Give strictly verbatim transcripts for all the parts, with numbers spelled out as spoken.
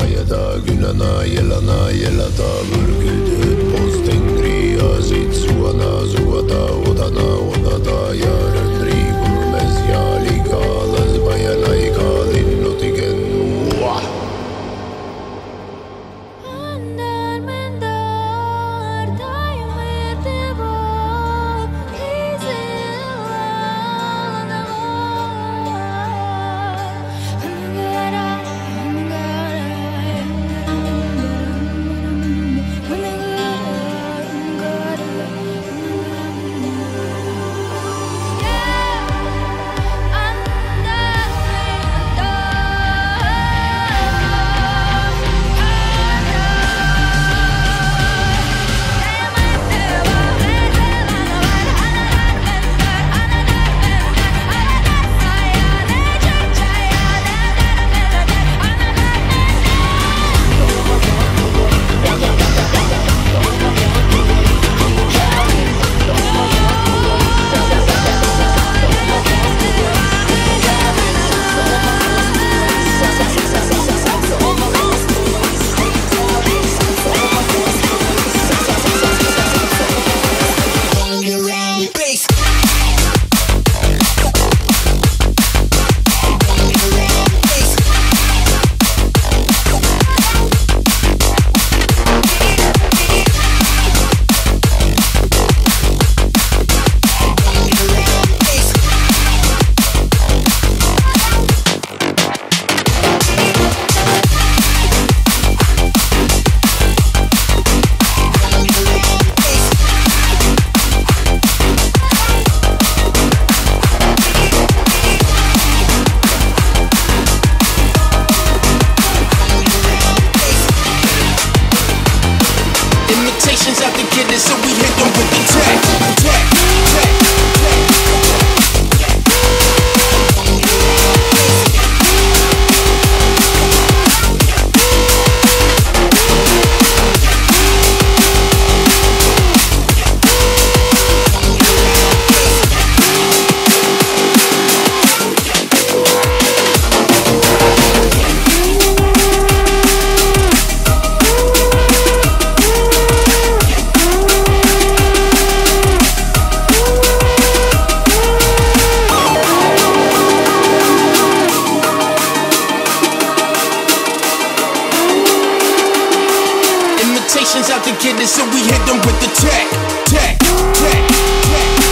ajada gülana yelana yelata bürgüdü postengri azit suana zuata odana odata yarendri gülmez yalika lazbayanayka dinnotigen muah Andar mendar daime tebak out to get it, so we hit them with the tech, tech, tech, tech.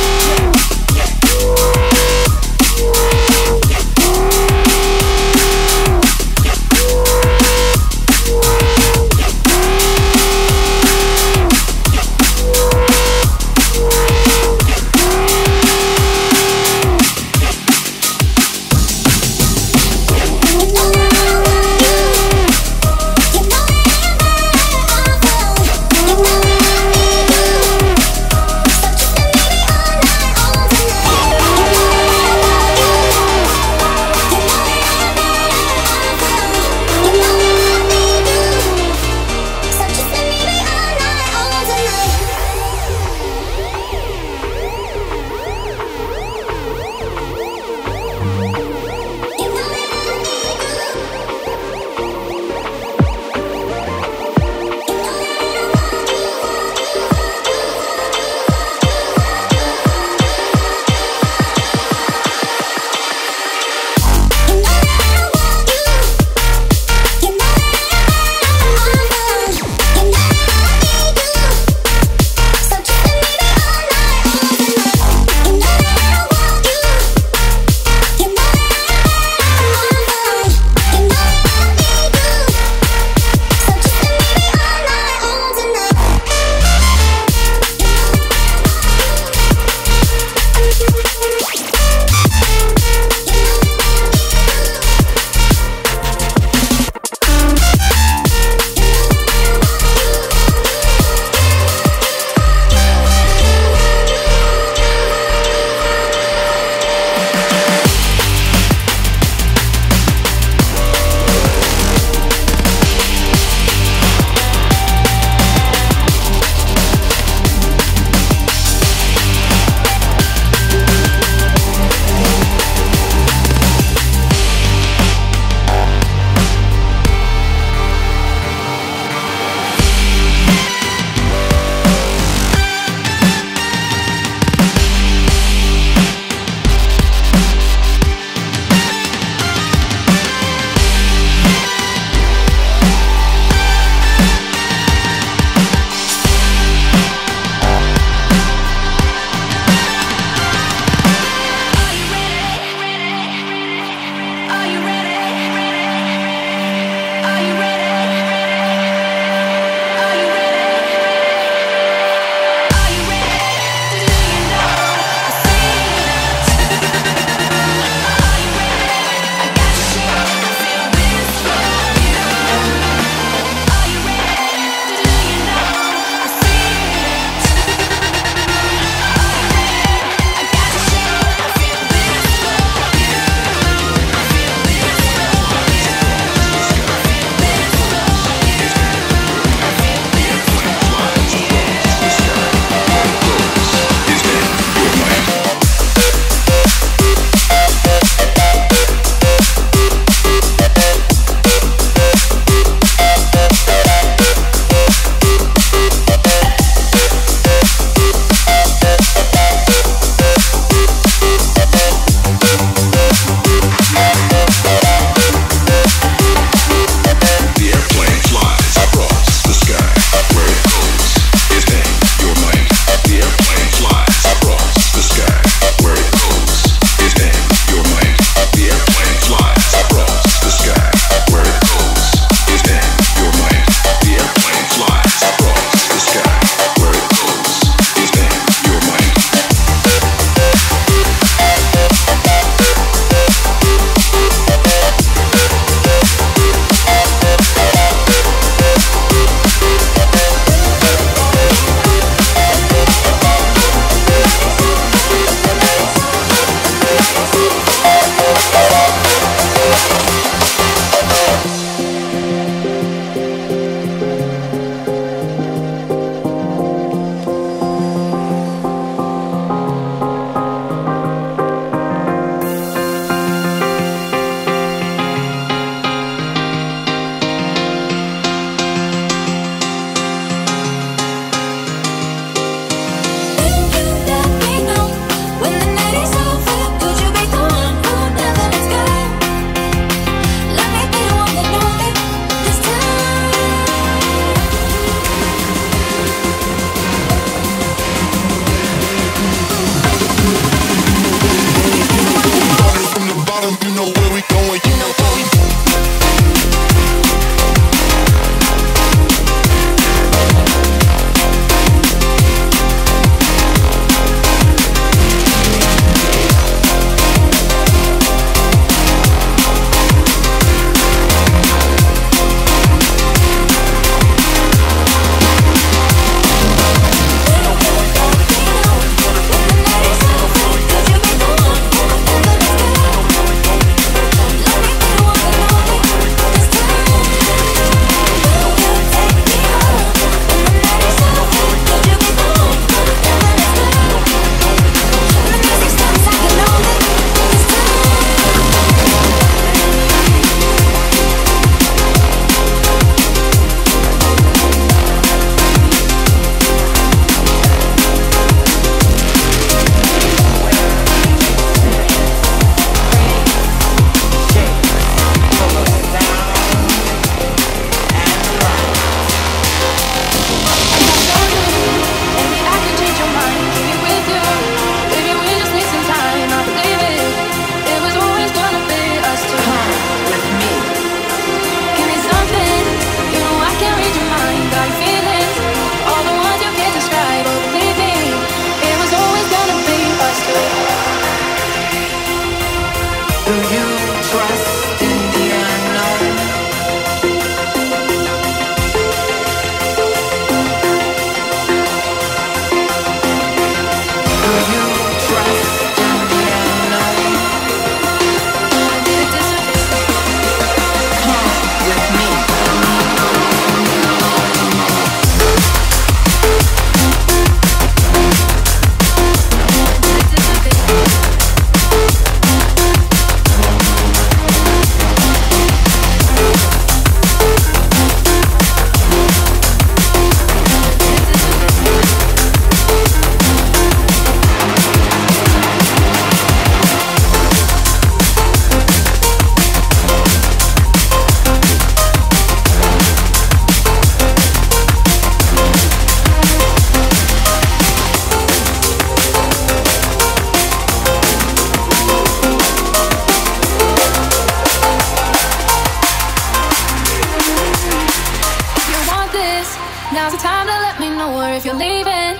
Now's the time to let me know, or if you're leaving,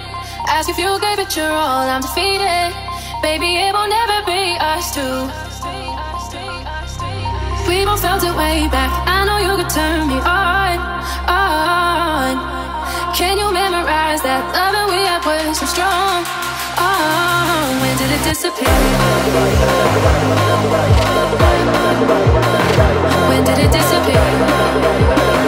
ask if you gave it your all. I'm defeated, baby, it will never be us two. We both felt it way back. I know you could turn me on, on. Can you memorize that love we had was so strong? Oh, when did it disappear? When did it disappear? When did it disappear?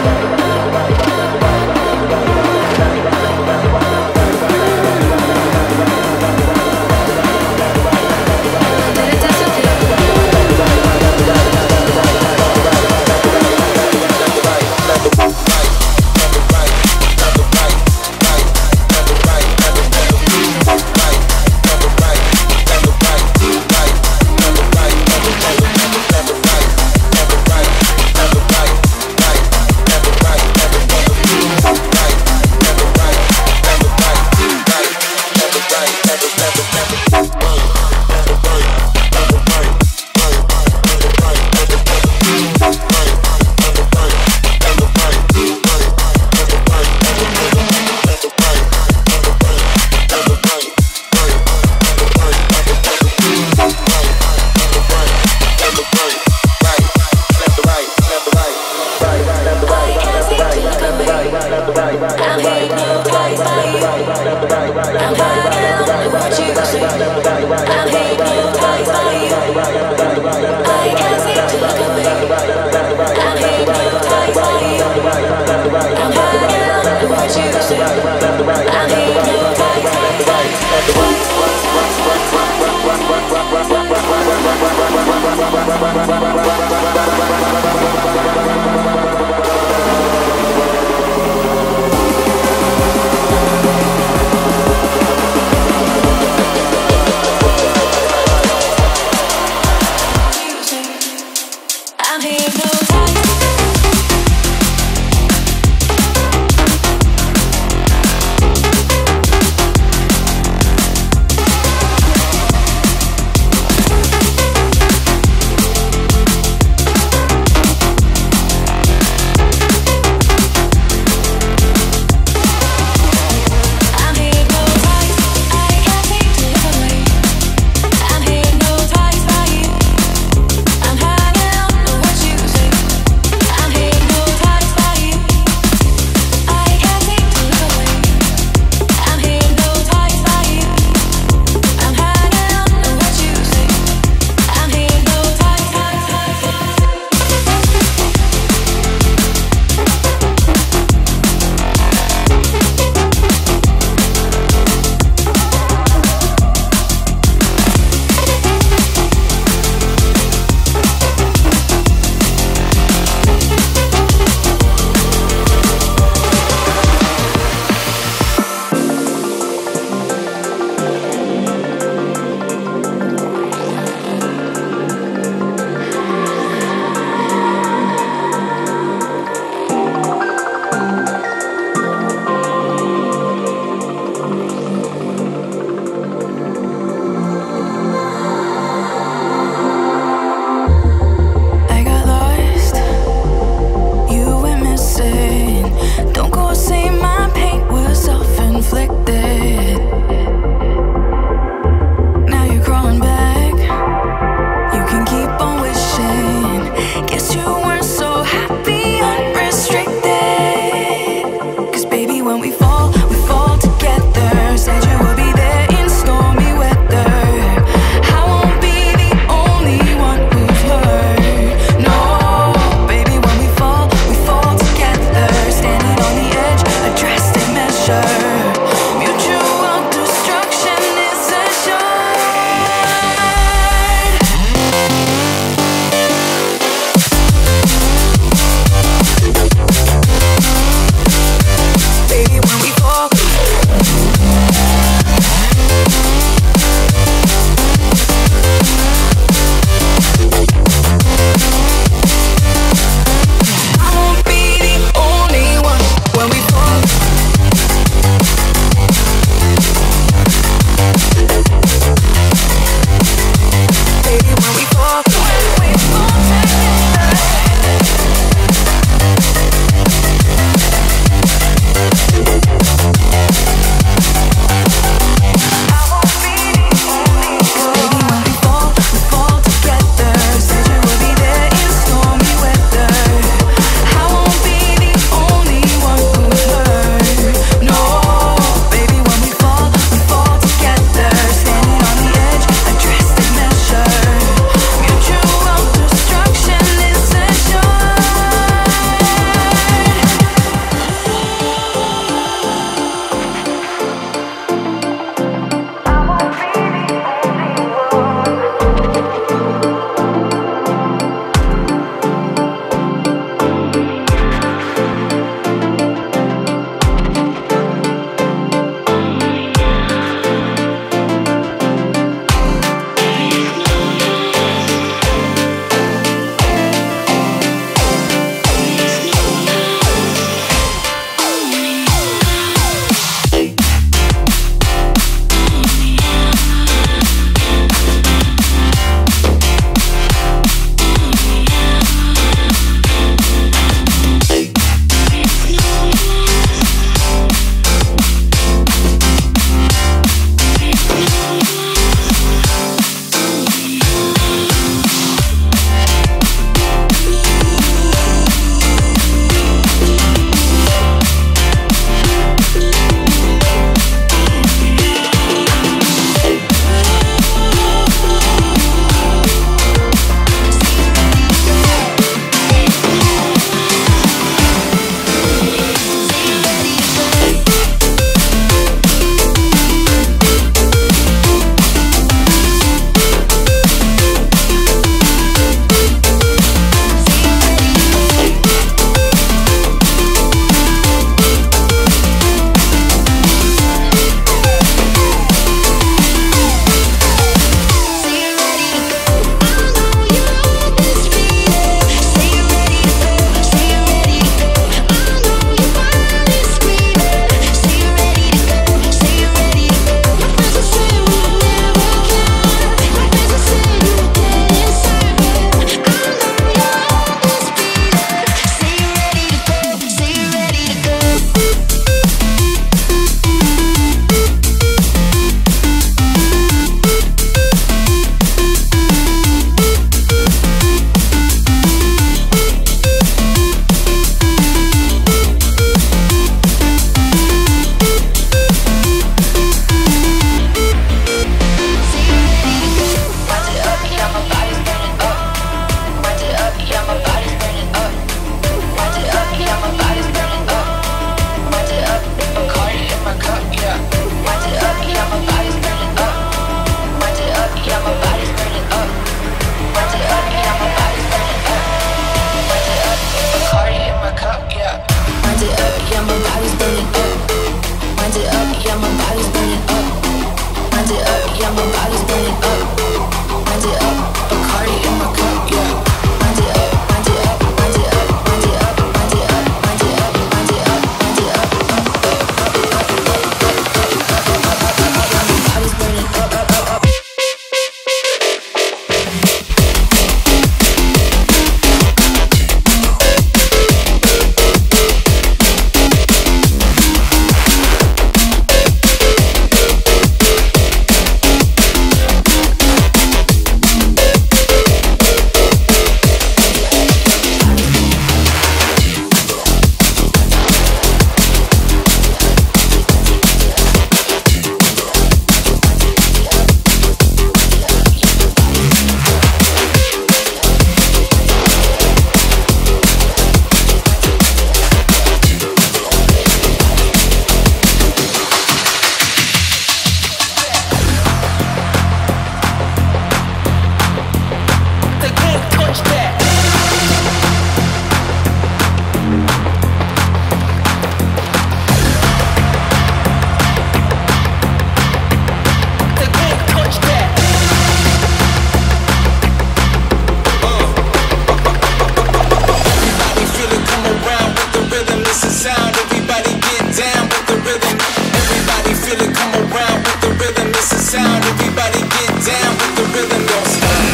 listen sound, everybody get down with the rhythm. Everybody feel it, come around with the rhythm. It's a sound, everybody get down with the rhythm. Don't stop it,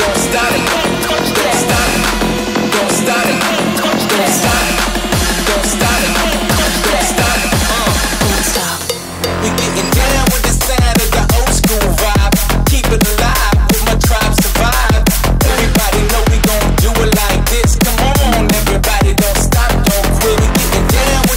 don't stop it, don't stop it, don't stop it, don't stop it, don't stop it, don't stop it, don't stop. We're getting down with the sound of the old school vibe. Keep it alive, with my tribe survive. Everybody know we gon' do it like this. Come on, everybody, don't stop, don't quit. We're getting down.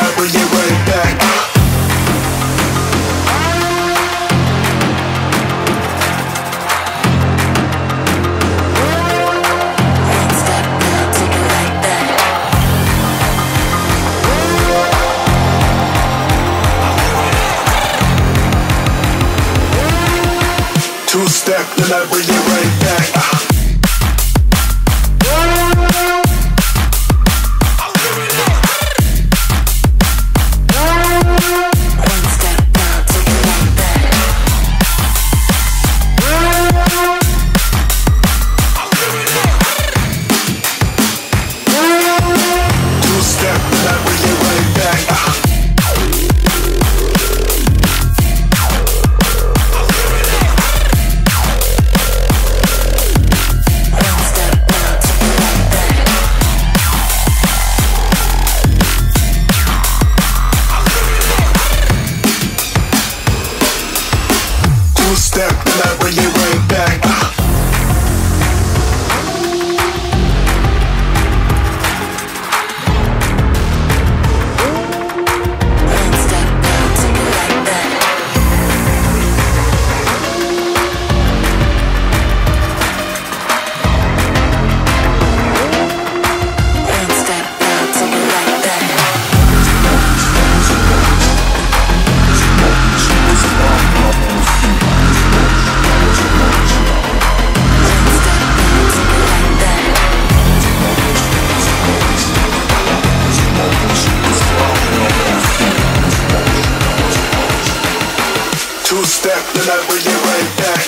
might bring it right back. Two-step, then I bring it right back. I'll do it now. One step, I'll take it right back. I'll do it now. Two-step, then I bring it right back. Step and I bring it right back. One step, I'll take it right back. One step, I'll take it right back. Two-step, then I bring it right back.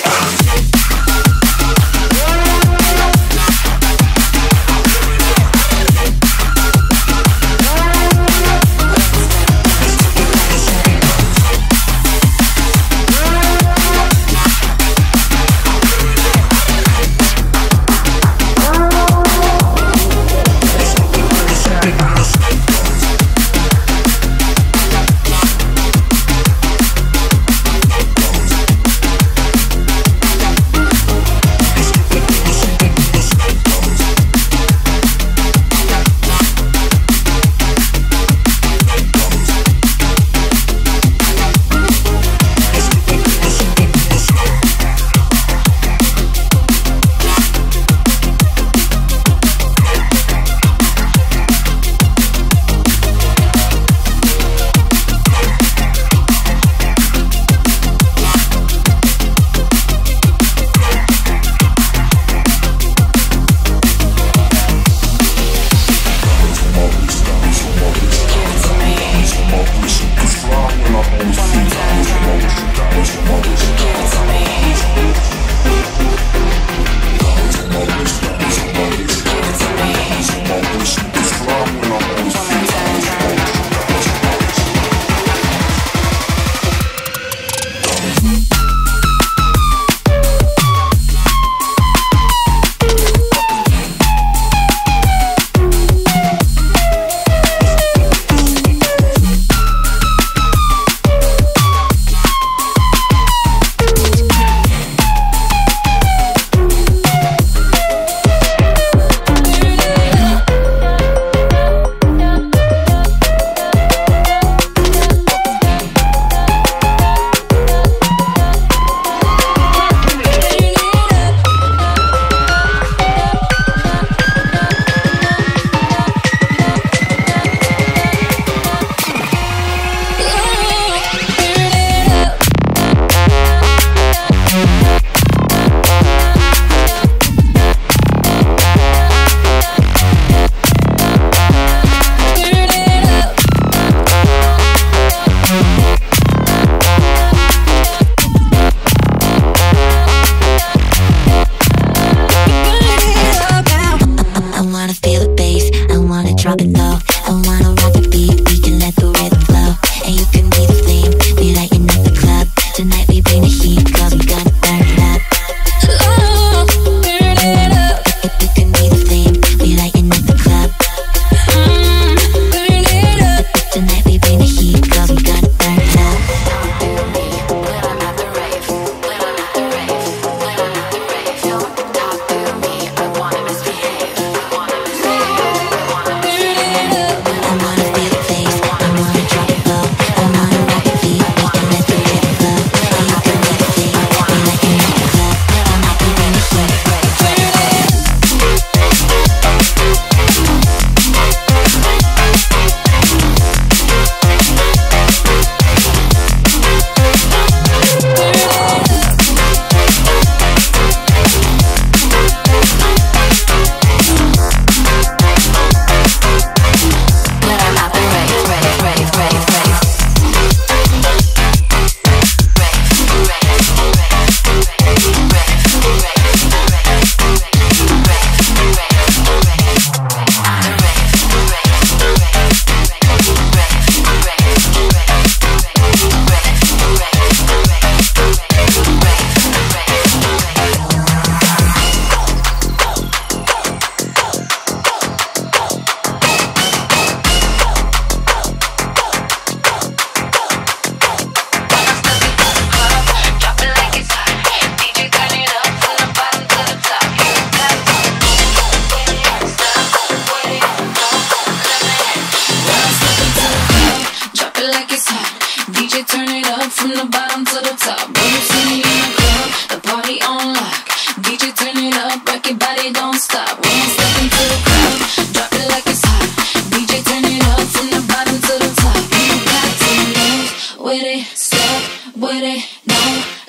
say turn it up from the bottom to the top. When you see me in the club, the party on lock. D J turn it up, rock your body, don't stop. When I step into the club, drop it like it's hot. D J turn it up from the bottom to the top. You got to move with it, step with it, no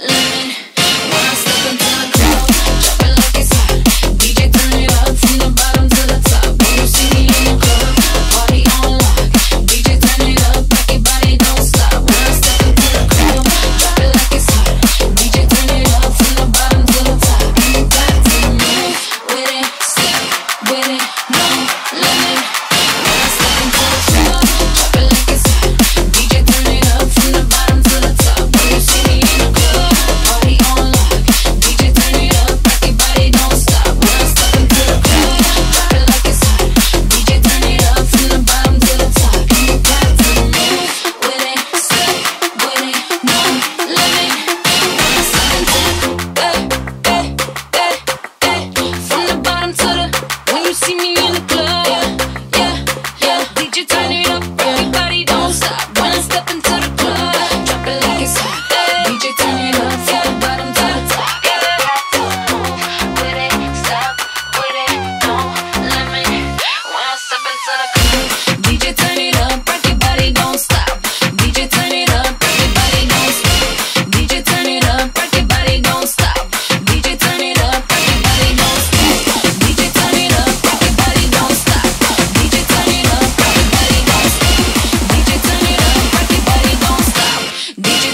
limit. When I step into the club, drop it like it's hot. D J turn it up from the bottom to the top. When you see me in the club, the party on lock. D J turn it up, rock your body, don't stop. When I step into the club, drop it like it's hot. D J turn it up from the bottom to the top. You got to move with it, step with it, no limit. When I step into the club, drop it like it's hot. D J turn it up from the bottom to the top. When you see me in the club, the party on lock. D J turn it up, rock your body, don't stop. When I step into the club, drop it like it's hot. D J turn it up from the bottom to the top. You got to move with it, step with it, no limit. When I step into the club, eh, eh, eh, eh, from the bottom to the. When you see me in the club, yeah, yeah, yeah. D J turn it up, rock your body, don't stop. When I step into the club, drop it like it's hot. D J turn it up from the bottom to the top. You got to move with it, step with it, no limit. When I step into the club, D J turn it up, rock your body, don't stop. D J turn it up, rock your body, don't stop. D J turn it up, rock your body, don't stop. D J turn it up, rock your body, don't stop. D J turn it up, rock your body, don't stop. D J turn it up, rock your body, don't stop. D J turn it up, rock your body, don't stop. D J turn it up, rock your body, don't stop. Drop it like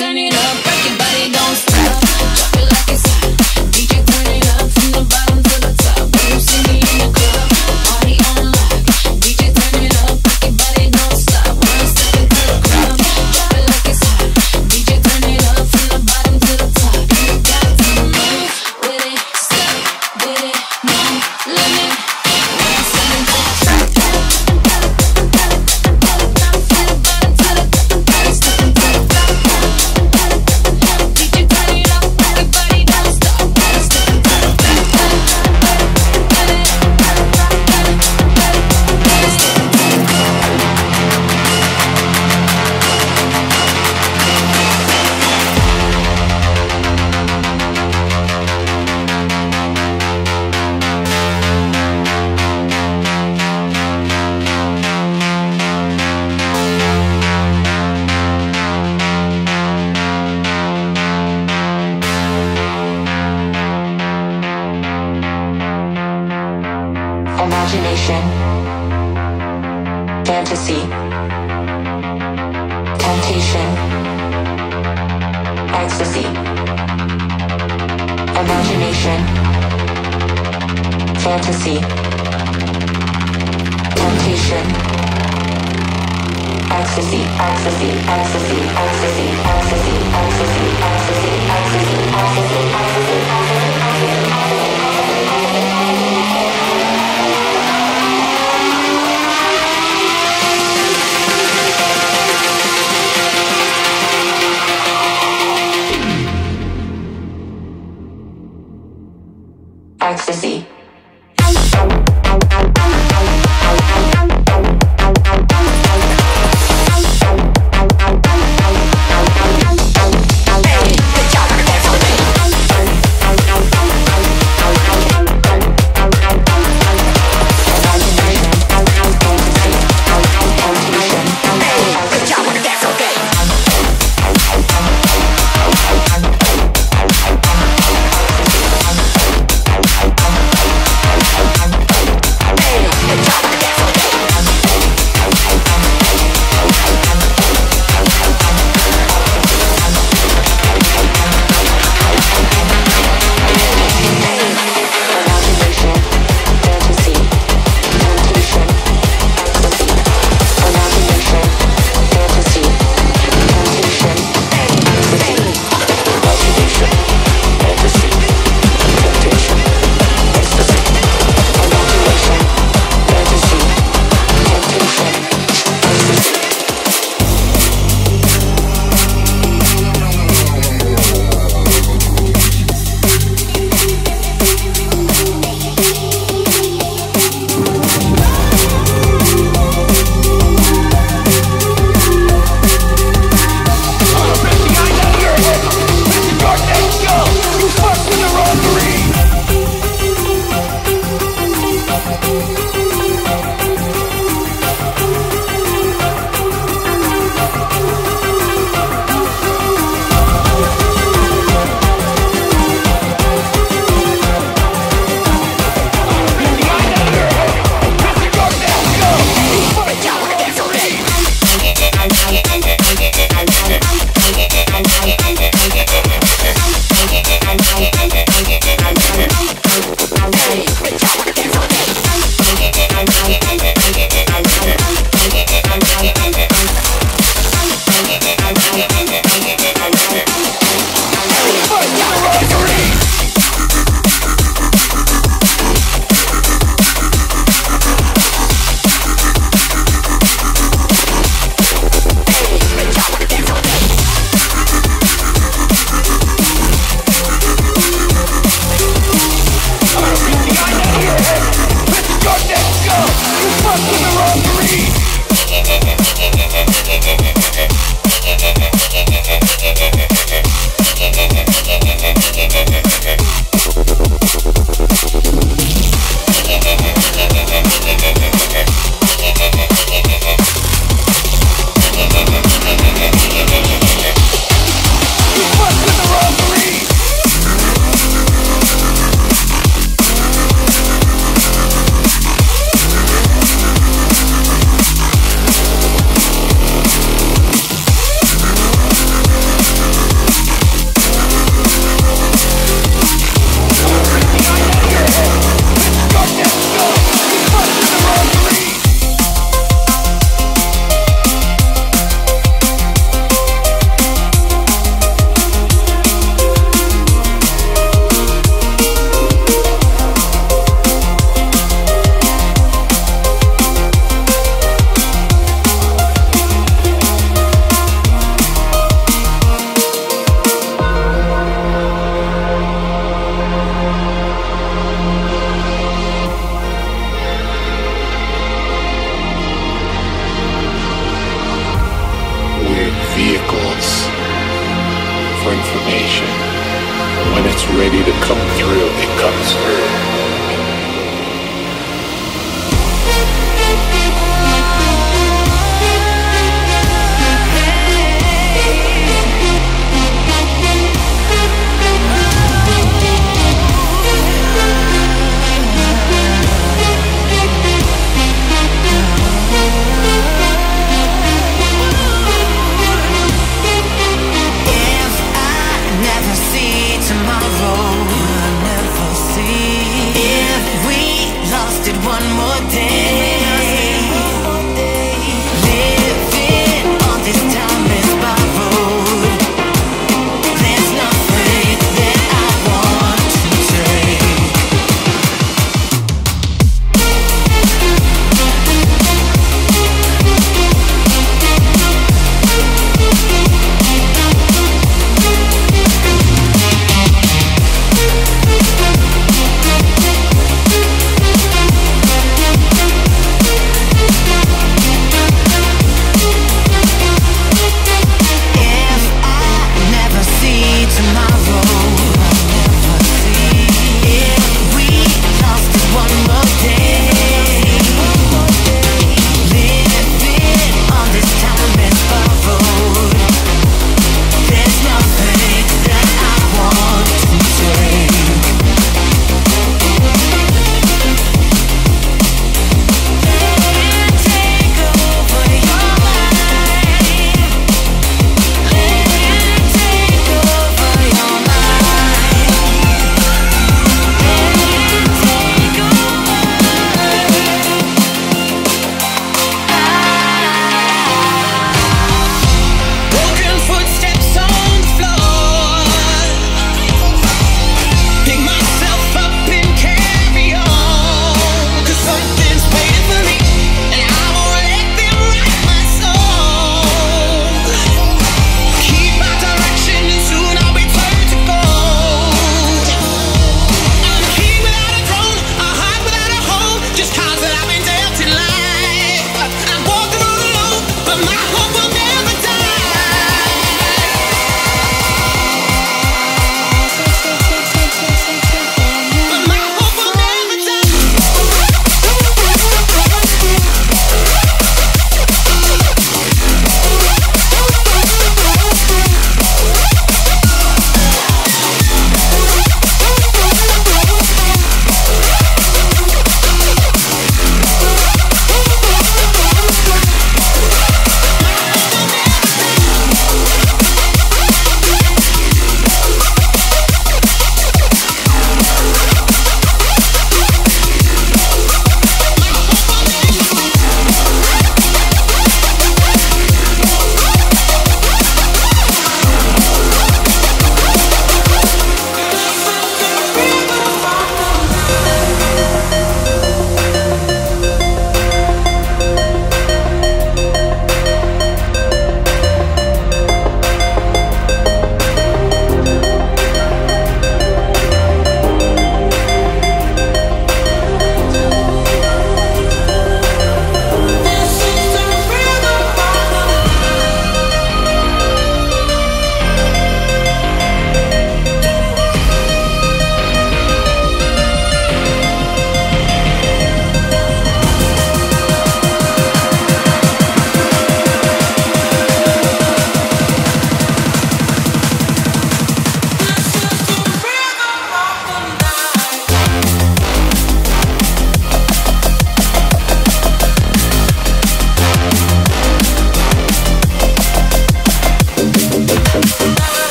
it's hot. D J turn it up from the bottom to the top. When you see me in the club, the party on lock. D J turn it up, rock your body, don't stop. When I step into the club, drop it like it's hot. D J turn it up from the bottom to the top. You got to move with it, step with it, no limit. When I step into the club, imagination, fantasy, temptation, ecstasy. Imagination, fantasy, temptation, ecstasy, ecstasy, ecstasy, ecstasy, ecstasy, ecstasy, ecstasy, ecstasy, ecstasy, ecstasy. Ecstasy. Hey, for information, and when it's ready to come through, it comes through. Tomorrow, I never see.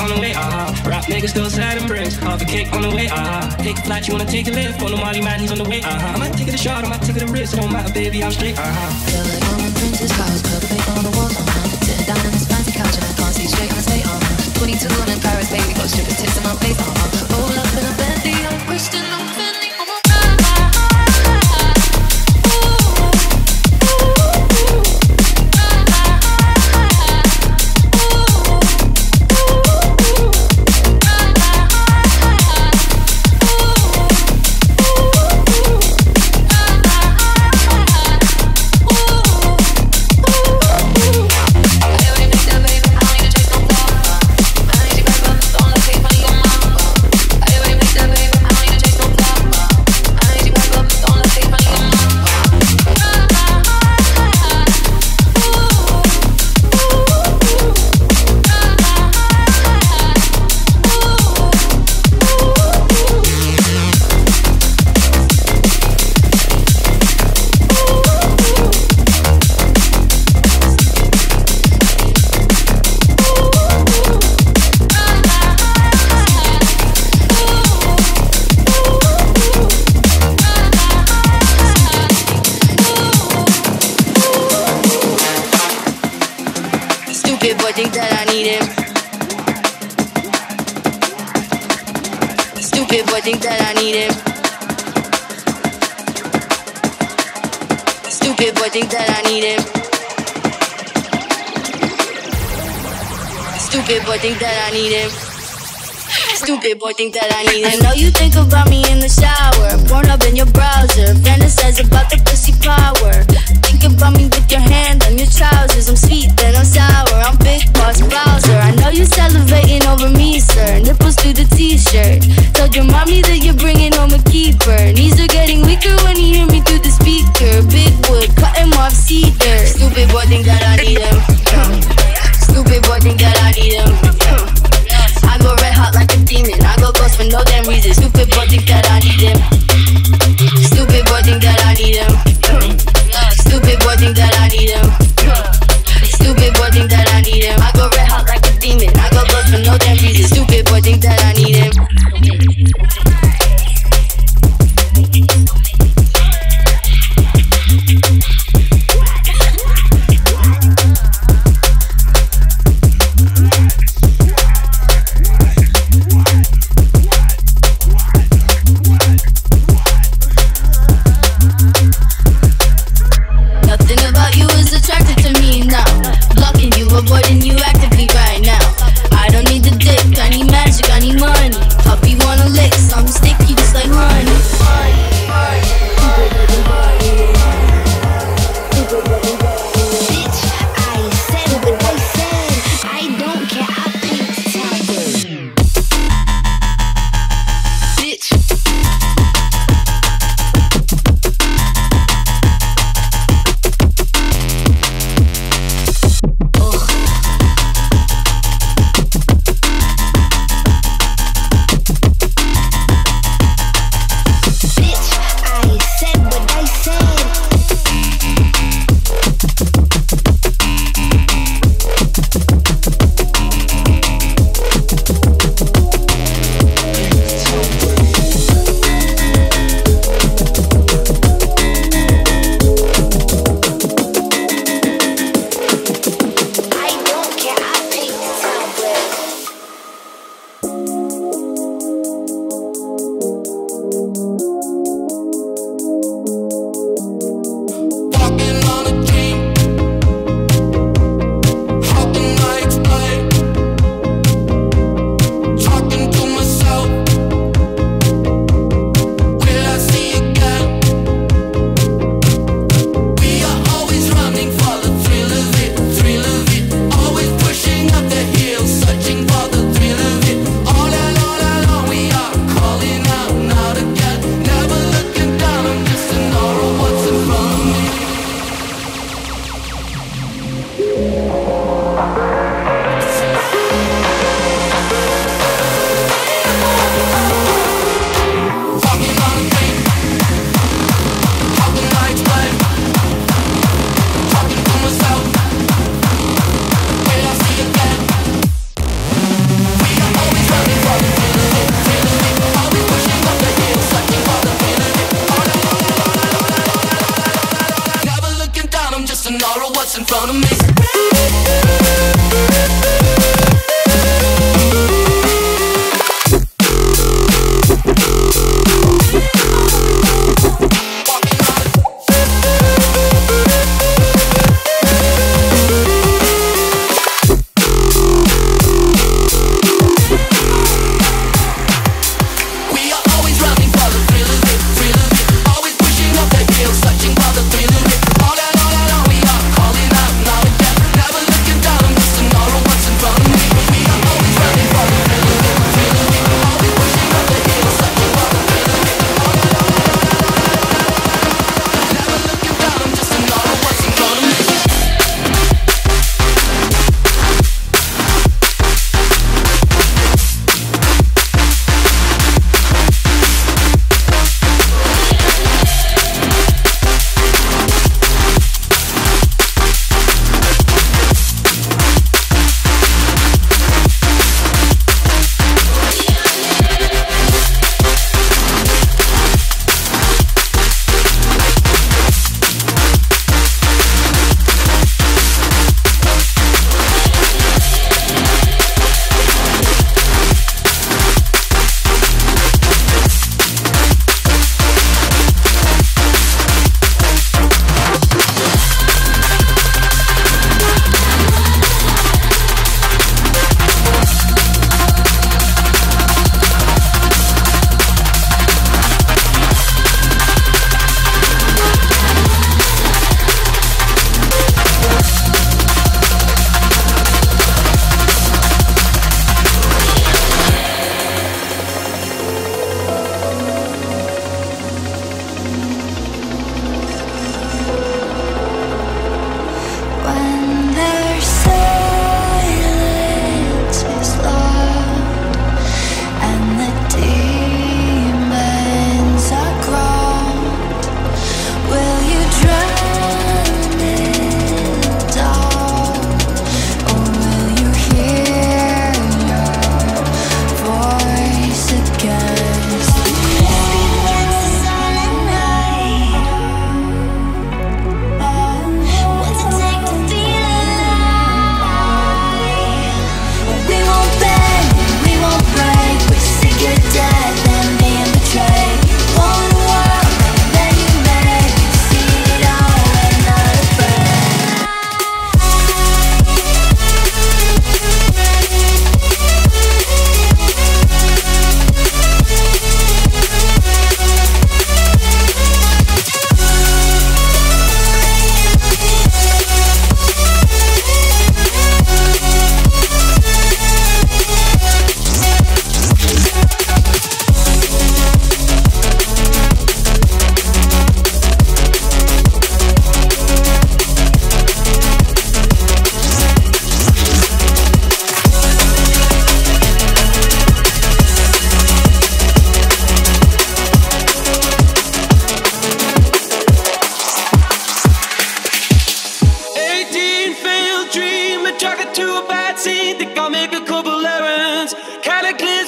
on the way, ah uh-huh. Rap niggas still sad and brings half a cake on the way, ah uh-huh. Take a flight, you wanna take a lift, follow Molly man, he's on the way, ah uh-huh. I might take it a shot, I might take it a risk, it don't matter, baby, I'm straight, ah uh-huh. Feel like I'm a princess, flowers perfect on the walls, uh-huh. Sitting down on this fancy couch and I can't see straight, I stay on uh-huh. twenty-two and in Paris, baby, got strippers tips in my face, uh-huh. Roll up in a bendy, I'm Christian, I'm Fendi. Boy, think that I need it. I know you think about me in the shower, born up in your browser, fantasize about the pussy power. Think about me with your hand on your trousers. I'm sweet, then I'm sour. I'm big boss browser. I know you salivating over me, sir. Nipples through the t-shirt. Told your mommy that you're bringing home a keeper. Knees are getting weaker when you hear me through the speaker. Big wood, cut him off cedar. Stupid boy, think that I need him. Stupid boy, think that I need him. I go red hot like a demon. I go ghost for no damn reason. Stupid boy think that I need him. Stupid boy think that I need him. Stupid boy think that I need him. Stupid boy think that I need him. I go red hot like a demon. I go ghost for no damn reason. Stupid boy think that I need him. Avoiding you actively right now. I don't need the dick, I need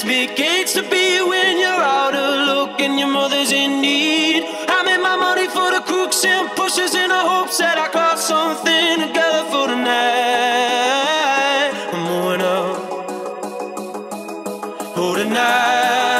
It begins to be when you're out of luck and your mother's in need. I made my money for the crooks and pushers in the hopes that I got something together for the night. I'm moving out. Oh, tonight.